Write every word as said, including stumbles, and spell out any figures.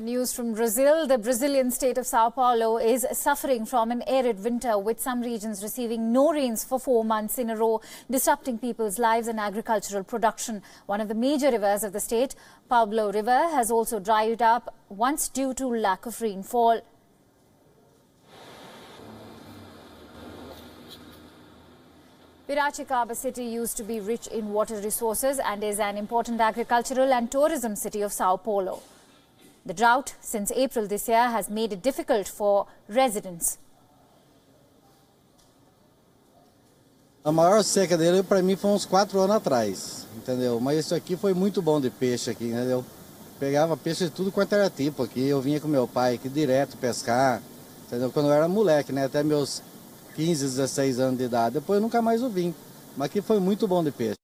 News from Brazil. The Brazilian state of Sao Paulo is suffering from an arid winter, with some regions receiving no rains for four months in a row, disrupting people's lives and agricultural production. One of the major rivers of the state, Pablo River, has also dried up, once due to lack of rainfall. Piracicaba city used to be rich in water resources and is an important agricultural and tourism city of Sao Paulo. The drought since April this year has made it difficult for residents. A maior seca dele para mim foi uns quatro anos atrás, entendeu? Mas isso aqui foi muito bom de peixe aqui, entendeu? Pegava peixe de tudo quanto era tipo aqui, eu vinha com meu pai aqui direto pescar, entendeu? Quando eu era moleque, né, até meus quinze, dezesseis anos de idade, depois eu nunca mais o vim. Mas aqui foi muito bom de peixe.